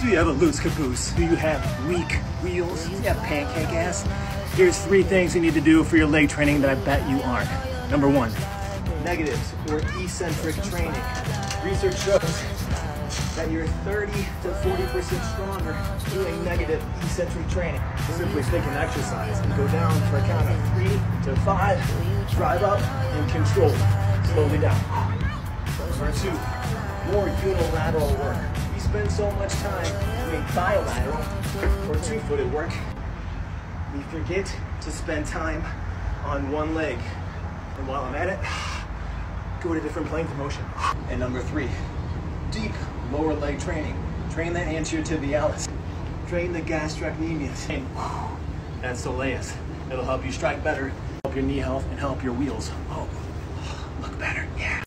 Do you have a loose caboose? Do you have weak wheels? Do you have pancake ass? Here's three things you need to do for your leg training that I bet you aren't. Number one, negatives or eccentric training. Research shows that you're 30 to 40% stronger doing negative eccentric training. Simply take an exercise and go down for a count of 3 to 5, drive up and control, slowly down. Number two, more unilateral work. We spend so much time doing bilateral or two-footed work, we forget to spend time on one leg. And while I'm at it, go to different planes of motion. And number three, deep lower leg training. Train the anterior tibialis. Train the gastrocnemius. And that soleus. It'll help you strike better, help your knee health, and help your wheels. Oh, look better, yeah.